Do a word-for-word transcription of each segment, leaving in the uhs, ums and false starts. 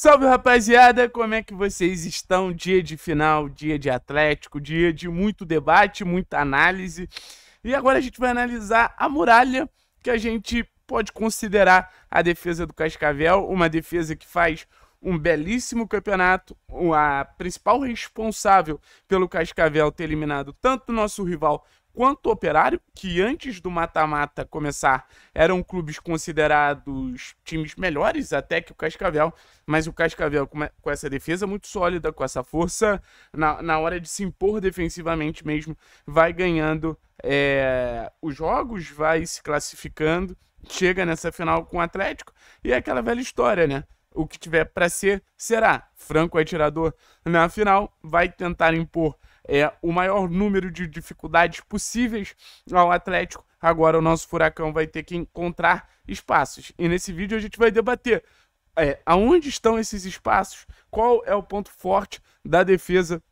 Salve, rapaziada, como é que vocês estão? Dia de final, dia de Atlético, dia de muito debate, muita análise. E agora a gente vai analisar a muralha que a gente pode considerar a defesa do Cascavel, uma defesa que faz um belíssimo campeonato, a principal responsável pelo Cascavel ter eliminado tanto o nosso rival quanto o Operário, que antes do mata-mata começar eram clubes considerados times melhores até que o Cascavel, mas o Cascavel com essa defesa muito sólida, com essa força, na, na hora de se impor defensivamente mesmo, vai ganhando é, os jogos, vai se classificando, chega nessa final com o Atlético, e é aquela velha história, né? O que tiver para ser, será. Franco atirador na final, vai tentar impor É, o maior número de dificuldades possíveis ao Atlético. Agora o nosso furacão vai ter que encontrar espaços. E nesse vídeo a gente vai debater é, aonde estão esses espaços, qual é o ponto forte da defesa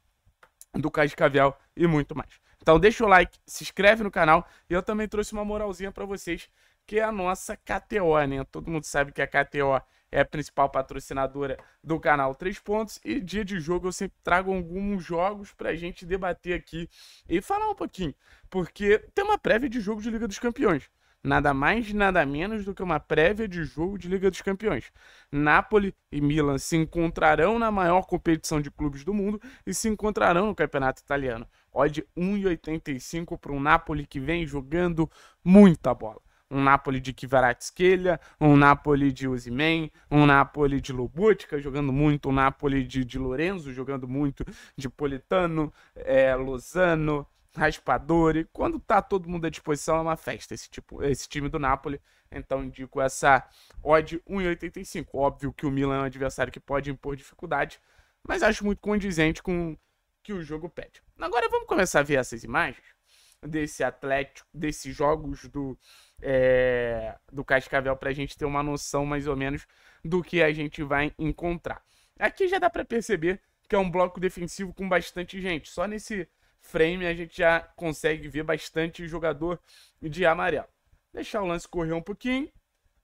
do Cascavel e muito mais. Então deixa o like, se inscreve no canal e eu também trouxe uma moralzinha para vocês, que é a nossa K T O, né? Todo mundo sabe que a K T O é a principal patrocinadora do canal Três Pontos, e dia de jogo eu sempre trago alguns jogos pra gente debater aqui e falar um pouquinho, porque tem uma prévia de jogo de Liga dos Campeões, nada mais, nada menos do que uma prévia de jogo de Liga dos Campeões. Napoli e Milan se encontrarão na maior competição de clubes do mundo e se encontrarão no Campeonato Italiano. Odd um e oitenta e cinco para um Napoli que vem jogando muita bola. Um Napoli de Kvaratskhelia, um Napoli de Osimhen, um Napoli de Lobutka jogando muito, um Napoli de, de Lorenzo jogando muito, de Politano, é, Lozano, Raspadori. Quando tá todo mundo à disposição é uma festa esse, tipo, esse time do Napoli, então indico essa odd um e oitenta e cinco. Óbvio que o Milan é um adversário que pode impor dificuldade, mas acho muito condizente com o que o jogo pede. Agora vamos começar a ver essas imagens desse Atlético, desses jogos do... É, do Cascavel, para a gente ter uma noção mais ou menos do que a gente vai encontrar. Aqui já dá para perceber que é um bloco defensivo com bastante gente. Só nesse frame a gente já consegue ver bastante jogador de amarelo. Deixar o lance correr um pouquinho.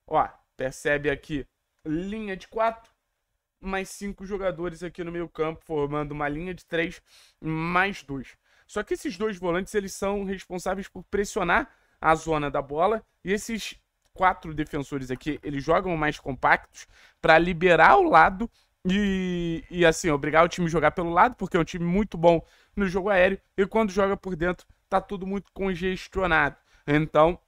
Ó, percebe aqui linha de quatro, mais cinco jogadores aqui no meio campo, formando uma linha de três, mais dois. Só que esses dois volantes, eles são responsáveis por pressionar a zona da bola, e esses quatro defensores aqui, eles jogam mais compactos para liberar o lado e, e assim, obrigar o time a jogar pelo lado, porque é um time muito bom no jogo aéreo, e quando joga por dentro tá tudo muito congestionado. Então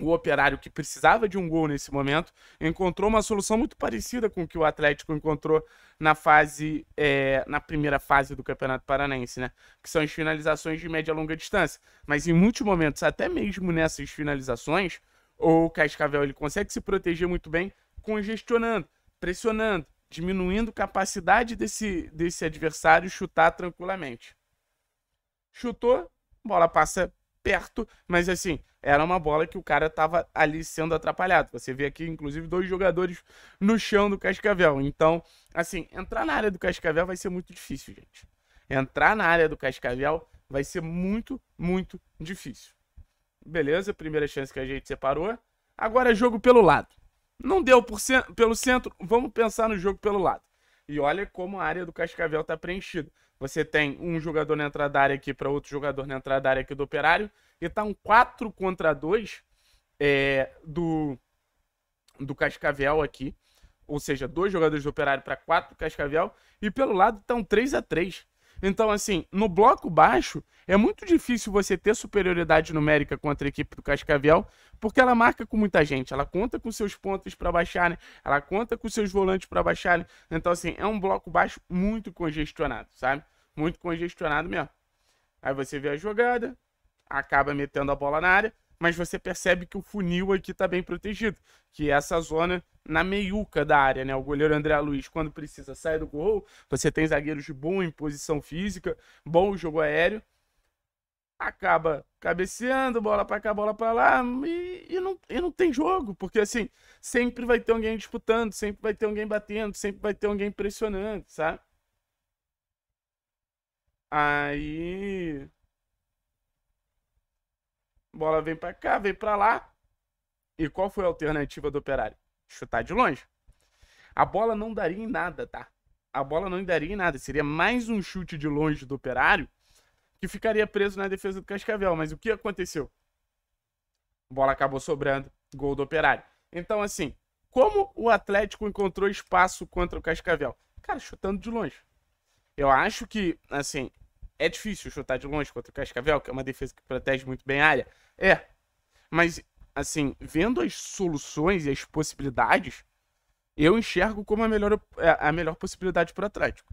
o Operário, que precisava de um gol nesse momento, encontrou uma solução muito parecida com o que o Atlético encontrou na fase, é, na primeira fase do Campeonato Paranaense, né? Que são as finalizações de média e longa distância. Mas em muitos momentos, até mesmo nessas finalizações, o Cascavel ele consegue se proteger muito bem, congestionando, pressionando, diminuindo capacidade desse, desse adversário chutar tranquilamente. Chutou, bola passa perto, mas assim, era uma bola que o cara tava ali sendo atrapalhado. Você vê aqui, inclusive, dois jogadores no chão do Cascavel. Então, assim, entrar na área do Cascavel vai ser muito difícil, gente. Entrar na área do Cascavel vai ser muito, muito difícil. Beleza, primeira chance que a gente separou. Agora, jogo pelo lado. Não deu por ce... pelo centro, vamos pensar no jogo pelo lado. E olha como a área do Cascavel tá preenchida. Você tem um jogador na entrada da área aqui para outro jogador na entrada da área aqui do Operário. E tá um quatro contra dois é, do, do Cascavel aqui. Ou seja, dois jogadores do Operário para quatro do Cascavel. E pelo lado tá um três a três. Então, assim, no bloco baixo é muito difícil você ter superioridade numérica contra a equipe do Cascavel, porque ela marca com muita gente. Ela conta com seus pontas para baixarem, ela conta com seus volantes para baixarem. Então, assim, é um bloco baixo muito congestionado, sabe? Muito congestionado mesmo. Aí você vê a jogada, acaba metendo a bola na área, mas você percebe que o funil aqui tá bem protegido, que é essa zona na meiuca da área, né? O goleiro André Luiz, quando precisa, sai do gol. Você tem zagueiros de boa imposição física, bom jogo aéreo. Acaba cabeceando, bola pra cá, bola pra lá, e, e, não, e não tem jogo, porque assim, sempre vai ter alguém disputando, sempre vai ter alguém batendo, sempre vai ter alguém pressionando, sabe? Aí... bola vem pra cá, vem pra lá. E qual foi a alternativa do Operário? Chutar de longe. A bola não daria em nada, tá? A bola não daria em nada. Seria mais um chute de longe do Operário que ficaria preso na defesa do Cascavel. Mas o que aconteceu? A bola acabou sobrando, gol do Operário. Então, assim, como o Atlético encontrou espaço contra o Cascavel? Cara, chutando de longe. Eu acho que, assim, é difícil chutar de longe contra o Cascavel, que é uma defesa que protege muito bem a área. É, mas, assim, vendo as soluções e as possibilidades, eu enxergo como a melhor, a melhor possibilidade para o Atlético.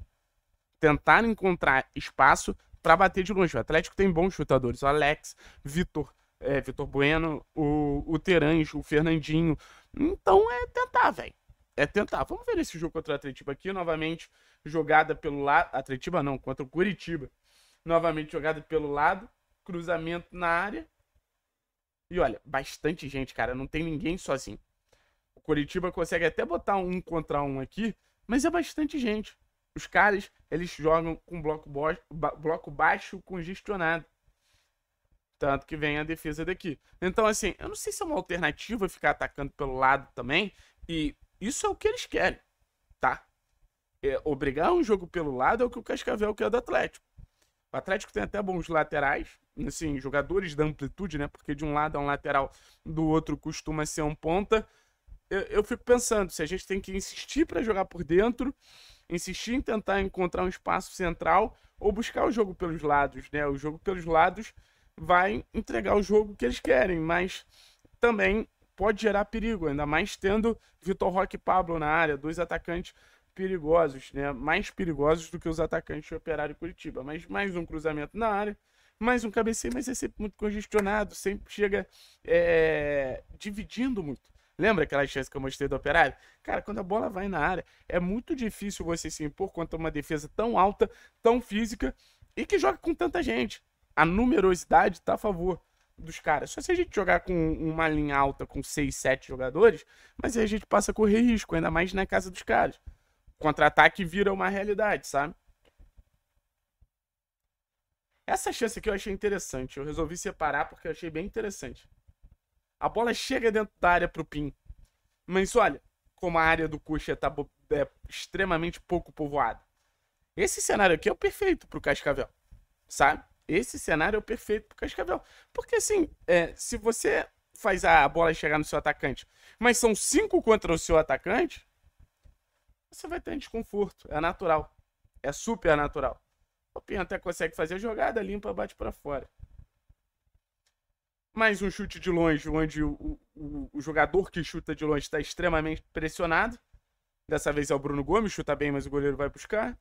Tentar encontrar espaço para bater de longe. O Atlético tem bons chutadores. O Alex, Vitor, é, Vitor Bueno, o, o Teranjo, o Fernandinho. Então é tentar, velho. É tentar. Vamos ver esse jogo contra o Atlético aqui, novamente jogada pelo lado... Atlético não, contra o Curitiba. Novamente jogada pelo lado, cruzamento na área. E olha, bastante gente, cara. Não tem ninguém sozinho. O Curitiba consegue até botar um contra um aqui, mas é bastante gente. Os caras, eles jogam com bloco, bo... ba... bloco baixo congestionado. Tanto que vem a defesa daqui. Então, assim, eu não sei se é uma alternativa ficar atacando pelo lado também. E isso é o que eles querem, tá? É, obrigar um jogo pelo lado é o que o Cascavel quer do Atlético. O Atlético tem até bons laterais, assim, jogadores da amplitude, né? Porque de um lado é um lateral, do outro costuma ser um ponta. Eu, eu fico pensando se a gente tem que insistir para jogar por dentro, insistir em tentar encontrar um espaço central ou buscar o jogo pelos lados, né? O jogo pelos lados vai entregar o jogo que eles querem, mas também pode gerar perigo, ainda mais tendo Vitor Roque e Pablo na área, dois atacantes perigosos, né? Mais perigosos do que os atacantes do Operário e Curitiba. Mas mais um cruzamento na área, mais um cabeceio, mas é sempre muito congestionado, sempre chega é, dividindo muito. Lembra aquela chance que eu mostrei do Operário? Cara, quando a bola vai na área, é muito difícil você se impor contra uma defesa tão alta, tão física e que joga com tanta gente. A numerosidade tá a favor dos caras. Só se a gente jogar com uma linha alta com seis, sete jogadores, mas aí a gente passa a correr risco, ainda mais na casa dos caras. Contra-ataque vira uma realidade, sabe? Essa chance aqui eu achei interessante. Eu resolvi separar porque eu achei bem interessante. A bola chega dentro da área pro Pinho. Mas olha, como a área do Coxa tá é, extremamente pouco povoada. Esse cenário aqui é o perfeito pro Cascavel, sabe? Esse cenário é o perfeito pro Cascavel. Porque assim, é, se você faz a bola chegar no seu atacante, mas são cinco contra o seu atacante, você vai ter um desconforto. É natural. É super natural. O Pinho até consegue fazer a jogada, limpa, bate pra fora. Mais um chute de longe, onde o, o, o jogador que chuta de longe está extremamente pressionado. Dessa vez é o Bruno Gomes, chuta bem, mas o goleiro vai buscar.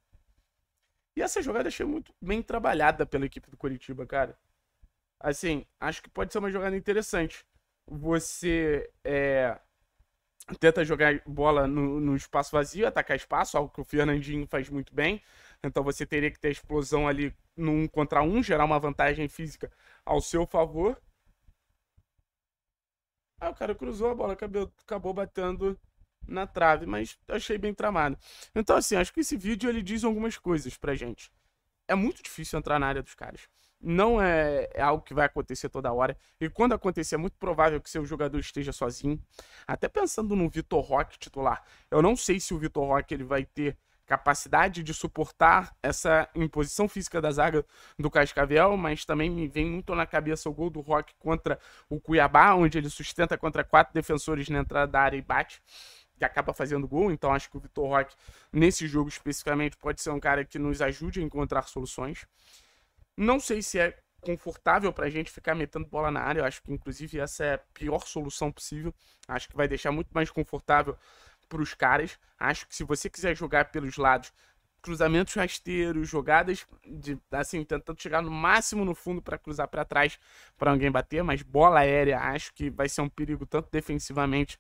E essa jogada achei muito bem trabalhada pela equipe do Curitiba, cara. Assim, acho que pode ser uma jogada interessante. Você é, tenta jogar bola no, no espaço vazio, atacar espaço, algo que o Fernandinho faz muito bem. Então você teria que ter explosão ali no um contra um, gerar uma vantagem física ao seu favor. Aí o cara cruzou, a bola acabou, acabou batendo na trave, mas achei bem tramado. Então, assim, acho que esse vídeo ele diz algumas coisas pra gente. É muito difícil entrar na área dos caras. Não é, é algo que vai acontecer toda hora. E quando acontecer, é muito provável que seu jogador esteja sozinho. Até pensando no Vitor Roque titular. Eu não sei se o Vitor Roque ele vai ter capacidade de suportar essa imposição física da zaga do Cascavel, mas também me vem muito na cabeça o gol do Roque contra o Cuiabá, onde ele sustenta contra quatro defensores na entrada da área e bate, que acaba fazendo gol. Então acho que o Vitor Roque, nesse jogo especificamente, pode ser um cara que nos ajude a encontrar soluções. Não sei se é confortável pra gente ficar metendo bola na área, eu acho que inclusive essa é a pior solução possível, acho que vai deixar muito mais confortável para os caras. Acho que se você quiser jogar pelos lados, cruzamentos rasteiros, jogadas de, assim, tentando chegar no máximo no fundo para cruzar para trás para alguém bater, mas bola aérea acho que vai ser um perigo tanto defensivamente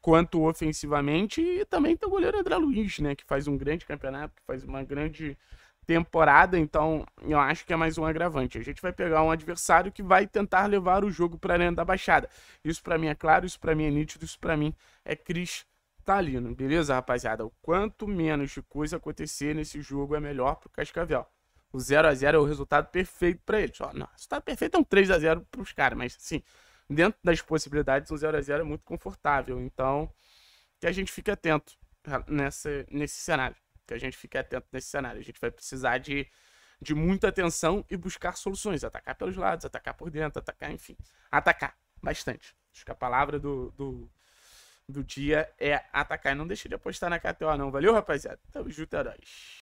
quanto ofensivamente. E também tem o goleiro André Luiz, né, que faz um grande campeonato, que faz uma grande temporada, então eu acho que é mais um agravante. A gente vai pegar um adversário que vai tentar levar o jogo para dentro da baixada. Isso para mim é claro, isso para mim é nítido, isso para mim é cristalino. Tá ali, beleza, rapaziada? O quanto menos de coisa acontecer nesse jogo é melhor pro Cascavel. O zero a zero é o resultado perfeito para eles. Ó, não, o resultado perfeito é um três a zero pros caras, mas assim, dentro das possibilidades, um zero a zero é muito confortável. Então, que a gente fique atento. nessa, nesse cenário. Que a gente fique atento nesse cenário. A gente vai precisar de, de muita atenção e buscar soluções. Atacar pelos lados, atacar por dentro, atacar, enfim. Atacar bastante. Acho que a palavra do, do, do dia é atacar. E não deixe de apostar na K T O, não. Valeu, rapaziada? Tamo junto, heróis.